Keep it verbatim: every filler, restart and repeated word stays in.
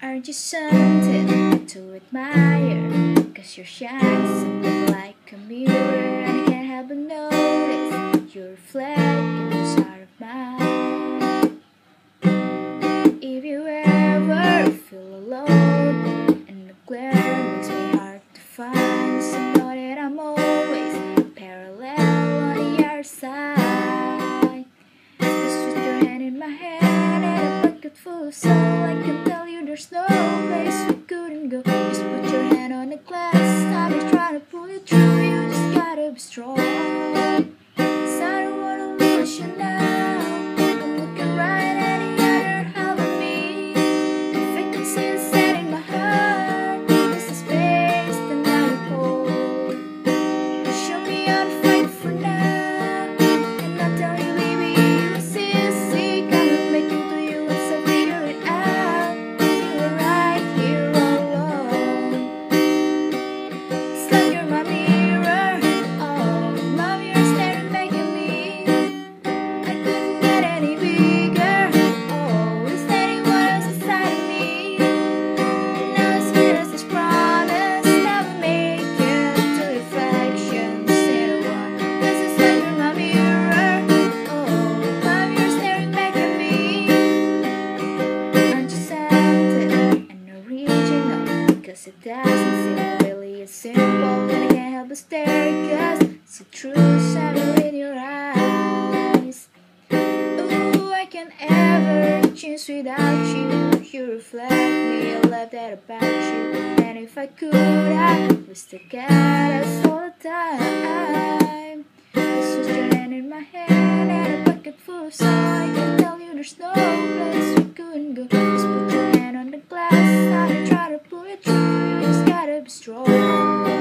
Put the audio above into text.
Aren't you something to admire? Cause you're shine something like a mirror, and I can't help but notice your reflect in this heart of mine. If you ever feel alone and the glare makes me hard to find, so know that I'm always parallel on the other side. Just with your hand in my hand and a bucket full of soul, I can tell you there's no place we couldn't go. Just put your hand on the glass, I'm just trying to pull you through. You just gotta be strong. Cause I don't wanna lose you now. I'm looking right at the other half of me. If I can see it set in my heart, there's the space that I hold. Show me how to fight for now. And I'll tell you, baby, you're seriously gonna make it to you once I figure it out. You were right here all alone. It's like you're my mirror. Oh, love, you're staring back at me. I couldn't get any bigger. Oh, is that it was inside of me? And now as good as this promise, never make it to reflection. Say the one, cause it's like you're my mirror. Oh, love, you're staring back at me. Aren't you something and original? Cause it doesn't seem really as simple, and I can't help but stare, cause it's a true shadow in your eyes. Ooh, I can't ever change without you. You reflect me, I love that about you. And if I could, I would stick at us all the time. It's just your hand in my hand and a bucket full of soul, I can tell you there's no place we couldn't go. Just put your hand on the glass, I'm trying to pull you through. You just gotta be strong.